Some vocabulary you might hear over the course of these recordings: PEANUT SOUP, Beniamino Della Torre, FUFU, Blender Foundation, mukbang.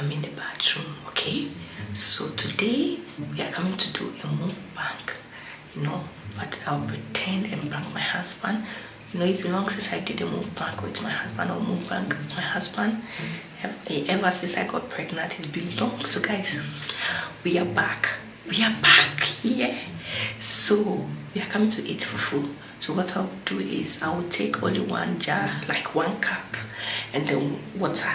I'm in the bathroom, okay? So today we are coming to do a mukbang, you know, but I'll pretend and prank my husband. You know, it's been long since I did a mukbang with my husband or mukbang with my husband. Ever since I got pregnant, it's been long. So guys, we are back. We are back, yeah. So we are coming to eat fufu. So what I'll do is I will take only one jar, like 1 cup, and then water.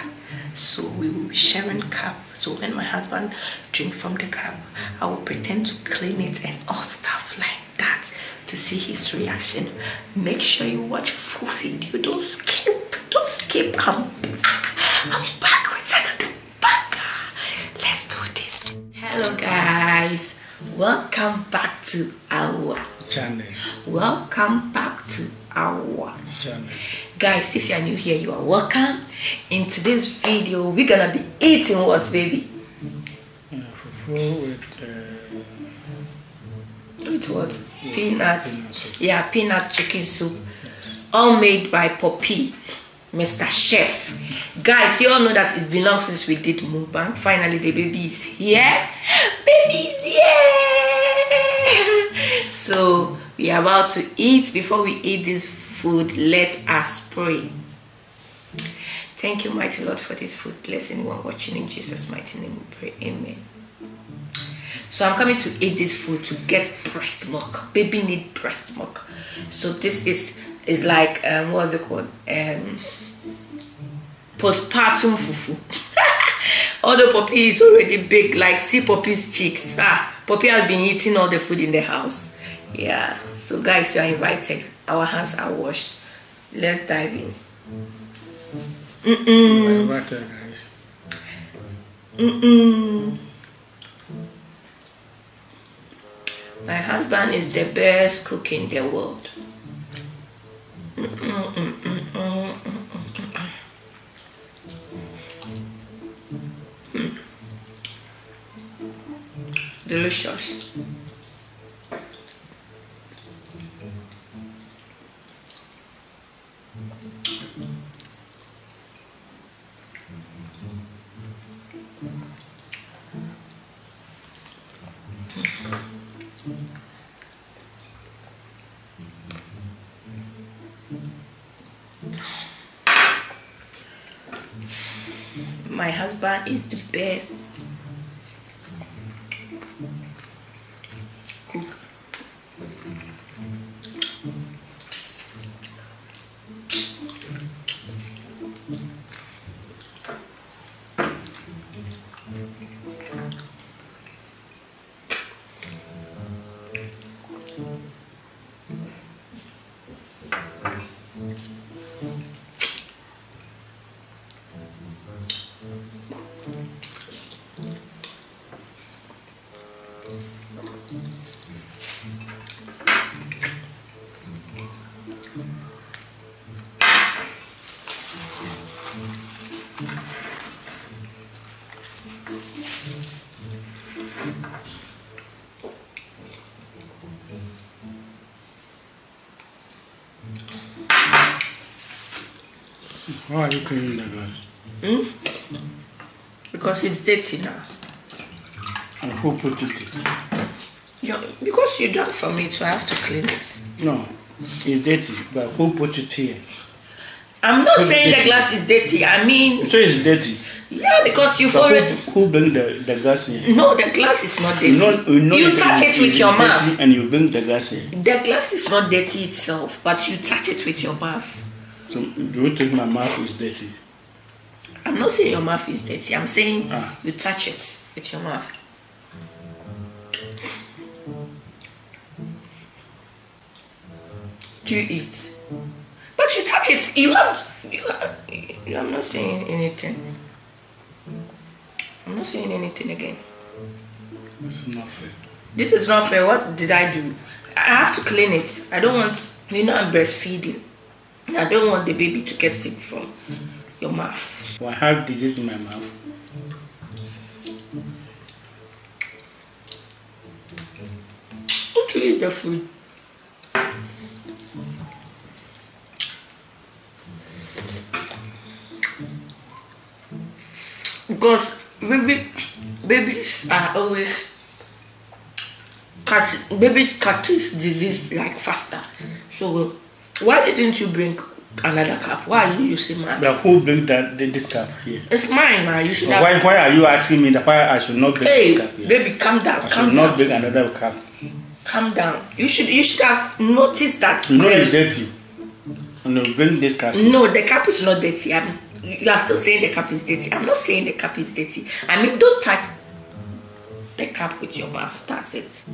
So we will be sharing cup. So when my husband drinks from the cup, I will pretend to clean it and all stuff like that to see his reaction. Make sure you watch full video. Don't skip. Don't skip. I'm back with another banger. Let's do this. Hello guys. Welcome back to our channel. Welcome back to our channel. Guys, if you are new here, you are welcome. In today's video, we're gonna be eating what, baby? Fufu with what? Peanuts. Yeah, peanut chicken soup. Yes. All made by Poppy, Mr. Chef. Guys, you all know that it's been long since we did mukbang. Finally, the baby is here. Baby is here. So we are about to eat. Before we eat this food, let us pray. Thank you, mighty Lord, for this food. Bless anyone watching. In Jesus' mighty name we pray. Amen. So I'm coming to eat this food to get breast milk. Baby need breast milk. So this is like what's it called? Postpartum fufu. Although Poppy is already big, like see Poppy's cheeks. Poppy has been eating all the food in the house. Yeah. So guys, you are invited. Our hands are washed. Let's dive in. My husband is the best cook in the world. Delicious. My husband is the best cook. Why are you cleaning the glass? Because it's dirty now. And who put it there? Because you drank from it, so I have to clean it. No, it's dirty, but who put it here? I'm not saying the glass is dirty, I mean... You say it's dirty? Yeah, because you've already... Who bring the glass here? No, the glass is not dirty. You touch it with your mouth. And you bring the glass here. The glass is not dirty itself, but you touch it with your mouth. So, do you think my mouth is dirty? I'm not saying your mouth is dirty. I'm saying you touch it with your mouth. Do you eat? But you touch it. I'm not saying anything. I'm not saying anything again. This is not fair. This is not fair. What did I do? I have to clean it. I don't want... You know, I'm breastfeeding. I don't want the baby to get sick from your mouth. Well, I have disease in my mouth. Don't you eat the food? Because babies are always catches disease like faster. So why didn't you bring another cup? Why are you using mine? But who bring that this cup here? It's mine, man. You should. So why are you asking me that? Why I should not bring this cup here? Baby, calm down. I should not bring another cup. Calm down. You should have noticed that. You know it's dirty. No, bring this cup. No, the cup is not dirty. I mean, you are still saying the cup is dirty. I'm not saying the cup is dirty. I mean, don't touch the cup with your mouth. That's it.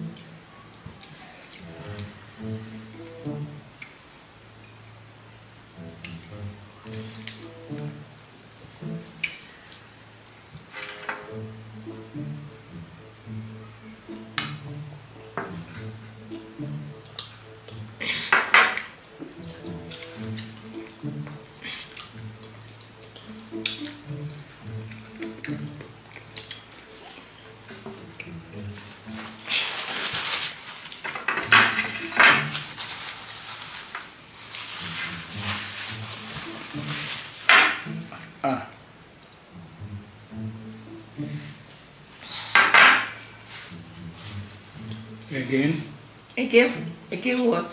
Again? Again what?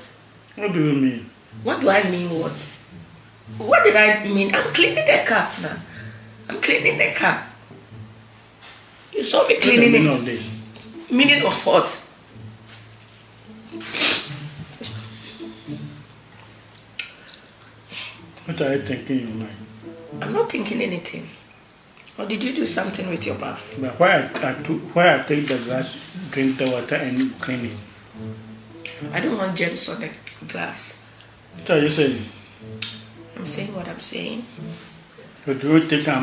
What do you mean? What do I mean what? What did I mean? I'm cleaning the cup now. I'm cleaning the cup. You saw me cleaning it. Meaning of this? Meaning of what? What are you thinking in your mind? I'm not thinking anything. Or did you do something with your bath? But why I take the glass, drink the water and clean it? I don't want germs on the glass. What are you saying? I'm saying what I'm saying. So do you think I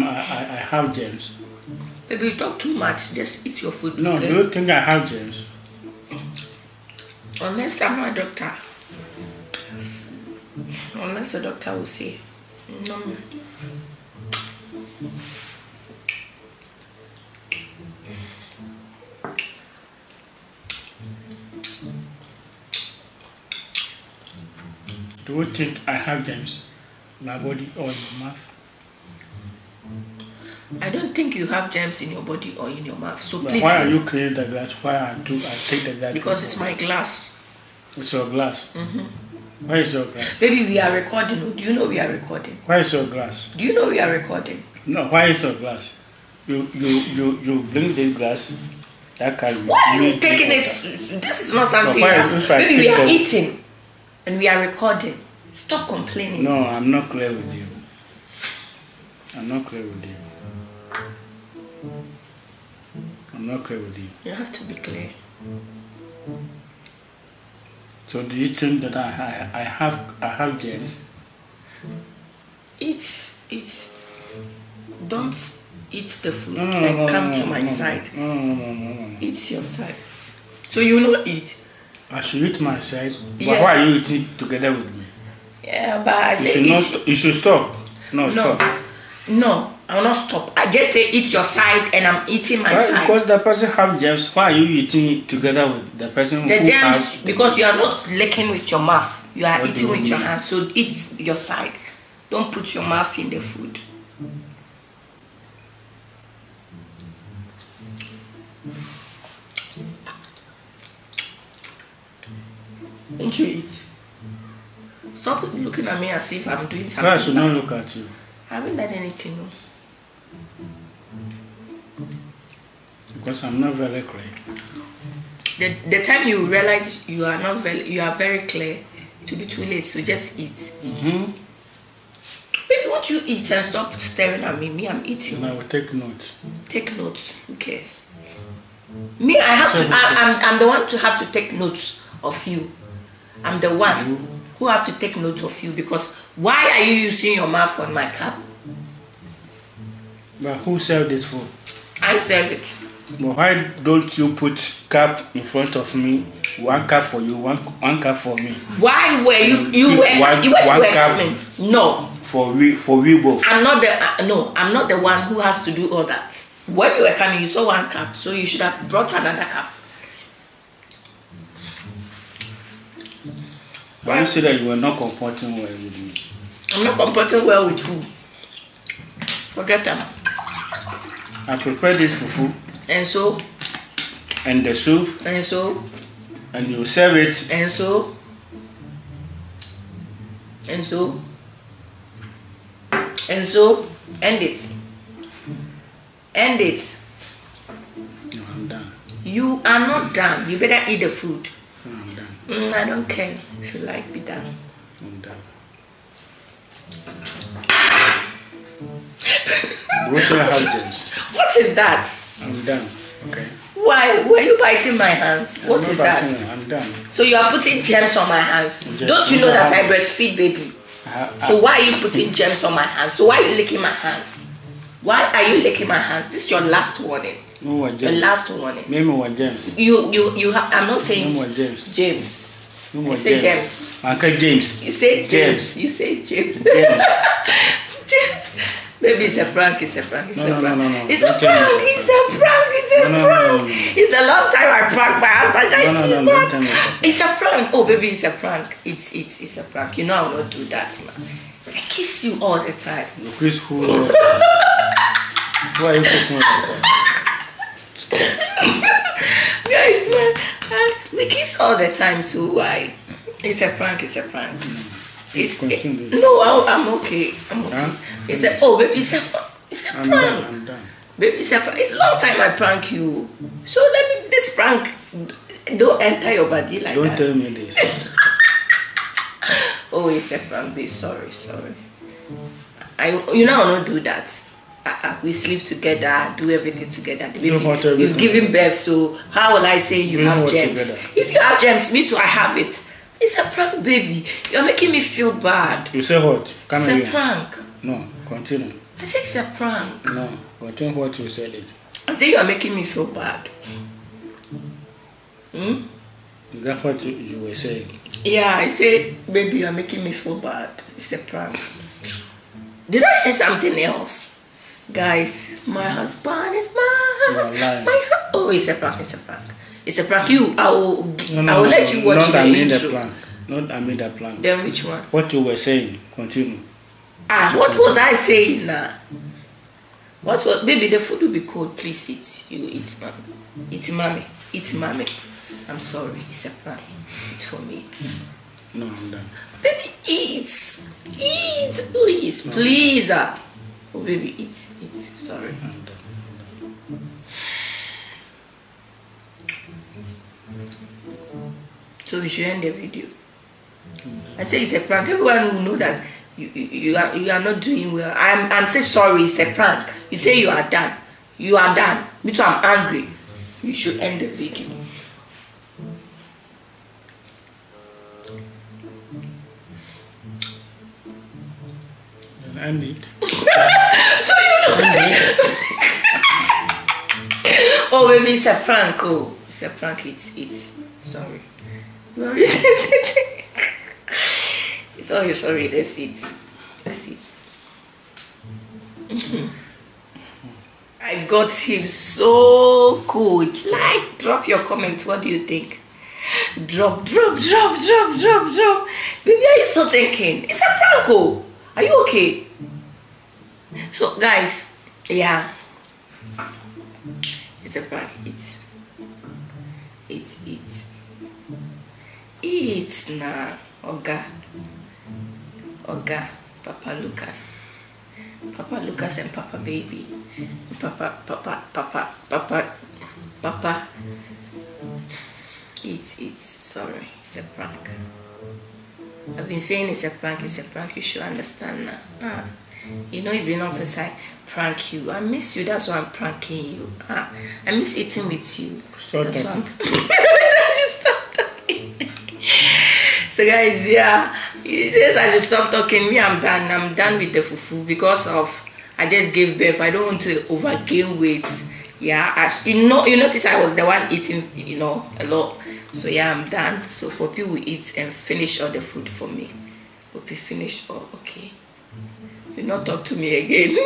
have germs? Baby, you talk too much. Just eat your food. No, okay? Do you think I have germs? Unless I'm not a doctor. Unless a doctor will say, no. Do you think I have germs in my body or in my mouth? I don't think you have germs in your body or in your mouth. So but please. Why are you cleaning the glass? Why I take the glass? Because it's my glass. It's your glass. Mm-hmm. Why is your glass? Baby, we are recording. Do you know we are recording? Why is your glass? Do you know we are recording? No. Why is your glass? You bring this glass. That can. Why are you taking it? This is not something. Baby, we are eating. And we are recording. Stop complaining. No, I'm not clear with you. You have to be clear. So do you think that I have germs? Eat. Don't eat the food. Come to my side. No. Eat your side. So you will not eat. I should eat my side. Yeah. Why are you eating together with me? Yeah, but I said you should stop. No, stop. No, I will not stop. I just say eat your side and I'm eating my side. Because the person have germs. Why are you eating it together with the person who has? Because you are not licking with your mouth. You are eating with your hands. So eat your side. Don't put your mouth in the food. Don't you eat? Stop looking at me as if I'm doing something. I should not look at you. I haven't done anything, no. Because I'm not very clear. The time you realize you are not very, you are very clear, it will be too late. So just eat. Mm-hmm. Baby, won't you eat and stop staring at me? Me, I'm eating. And I will take notes. Take notes. Who cares? Me, I have to. I'm the one to have to take notes of you. I'm the one who have to take note of you because why are you using your mouth on my cup? But who served this food? I serve it. But why don't you put cup in front of me? One cup for you, one cup for me. Why were you were coming? No. For we both. I'm not the I'm not the one who has to do all that. When you were coming, you saw one cup, so you should have brought another cup. Why you say that you were not comporting well with me? I'm not comporting well with who? Forget them. I prepared this fufu and soup and the soup and so, and you serve it and so end it. No, I'm done. You are not done. You better eat the food. No, I'm done. I don't care if you like be done. I'm done. What is that? I'm done. Okay. Why were you biting my hands? What is that? I'm done. So you are putting gems on my hands. Don't you know that I breastfeed baby? So why are you putting gems on my hands? So why are you licking my hands? Why are you licking my hands? This is your last warning. No one, James. Your last warning. No more James. You have. I'm not saying. No more James. James. No more James. James. Uncle James. You say James. James. You say James. James. James. Baby, it's a prank. It's a prank. It's a prank. No. It's a prank. It's a prank. It's a prank. It's a long time I prank my husband. It's a prank. Oh, baby, it's a prank. It's a prank. You know I will not do that, man. I kiss you all the time. You kiss who? Why are you kissing me all the time? Guys, man, we kiss all the time, so why? It's a prank. It's a prank. I'm okay. I'm okay. It's a baby, it's a prank. I'm done. Baby, it's a prank. It's a long time I prank you. So let me this prank don't enter your body like that. Don't tell me this. Oh, it's a prank, baby. Sorry. You know I don't do that. We sleep together, do everything together. The baby, you've given birth, so how will I say you have gems? Together. If you have gems, me too, I have it. It's a prank, baby. You're making me feel bad. You say what? It's a prank. No, continue. I said it's a prank. No, continue what you said. I said you're making me feel bad. That's what you were saying. Yeah, I said, baby, you're making me feel bad. It's a prank. Did I say something else? Guys, my husband is mine. It's a prank, it's a prank. It's a prank. I will let you watch the intro. Not I made a plan. Then which one? What you were saying. Continue. What was I saying now? What was, baby, the food will be cold. Please eat. You eat, mommy. Eat, mommy. I'm sorry. It's a prank. It's for me. No, I'm done. Baby, eat. Eat, please. No. Please. Oh, baby, eat. Sorry. I'm done. So we should end the video. I say it's a prank. Everyone will know that you are not doing well. I'm saying sorry. It's a prank. You say you are done. You are done. Me too. I'm angry. You should end the video. End it. So you know. Oh, baby, it's a prank. Oh, it's a prank. It's sorry. Sorry. It's all you. Sorry. That's it. I got him so good. Like, drop your comment. What do you think? Drop. Baby, are you still thinking? It's a prank. Are you okay? So, guys, yeah. It's a prank. It's na Oga, Papa Lucas and Papa Baby, Papa. It's sorry, it's a prank. I've been saying it's a prank. You should understand now. You know it's been long since I prank you. I miss you. That's why I'm pranking you. I miss eating with you. That's why. So guys, yeah, it says I should stop talking. Me, I'm done with the fufu because of I just gave birth. I don't want to overgain weight. Yeah, as you know, you notice I was the one eating, you know, a lot. So yeah, I'm done. So Poppy will eat and finish all the food for me. Poppy finished all. Okay, you not talk to me again.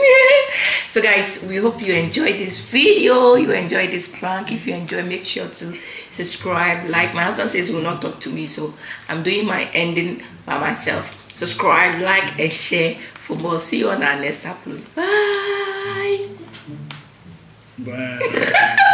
So guys, we hope you enjoyed this video. You enjoyed this prank. If you enjoy, make sure to subscribe, like. My husband says he will not talk to me, so I'm doing my ending by myself. Subscribe, like, and share for more. See you on our next upload. Bye. Bye.